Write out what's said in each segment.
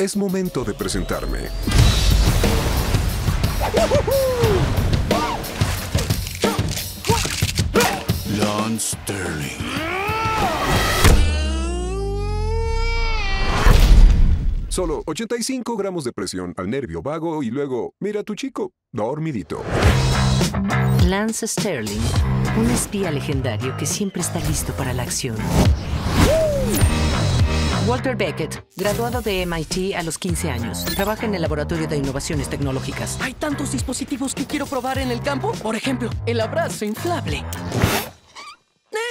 Es momento de presentarme. Lance Sterling. Solo 85 gramos de presión al nervio vago y luego, mira a tu chico, dormidito. Lance Sterling, un espía legendario que siempre está listo para la acción. Walter Beckett, graduado de MIT a los 15 años. Trabaja en el Laboratorio de Innovaciones Tecnológicas. Hay tantos dispositivos que quiero probar en el campo. Por ejemplo, el abrazo inflable.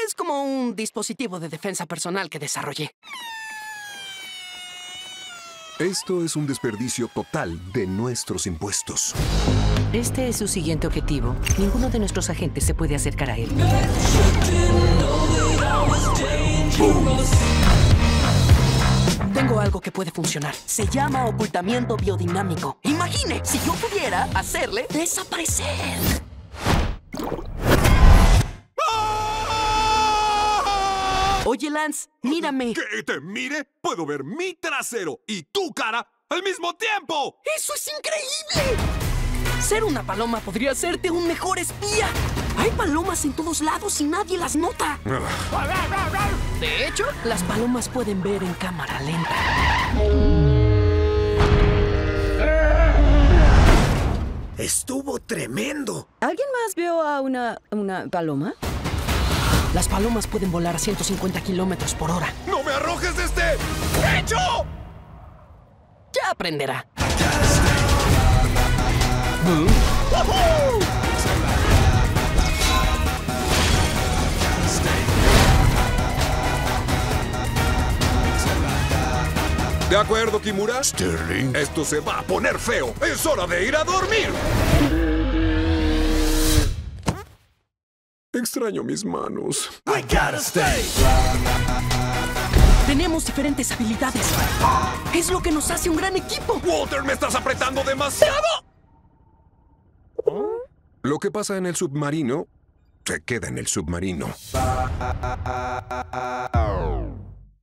Es como un dispositivo de defensa personal que desarrollé. Esto es un desperdicio total de nuestros impuestos. Este es su siguiente objetivo. Ninguno de nuestros agentes se puede acercar a él. Tengo algo que puede funcionar. Se llama ocultamiento biodinámico. Imagine si yo pudiera hacerle desaparecer. Oye, Lance, mírame. ¿Que te mire? Puedo ver mi trasero y tu cara al mismo tiempo. ¡Eso es increíble! Ser una paloma podría hacerte un mejor espía. Hay palomas en todos lados y nadie las nota. De hecho, las palomas pueden ver en cámara lenta. Estuvo tremendo. ¿Alguien más vio a una paloma? Las palomas pueden volar a 150 kilómetros por hora. ¡No me arrojes este hecho! Ya aprenderá. ¿De acuerdo, Kimura? Sterling. Esto se va a poner feo. Es hora de ir a dormir. Extraño mis manos. I gotta stay. Tenemos diferentes habilidades. Es lo que nos hace un gran equipo. Walter, me estás apretando demasiado. Lo que pasa en el submarino, se queda en el submarino.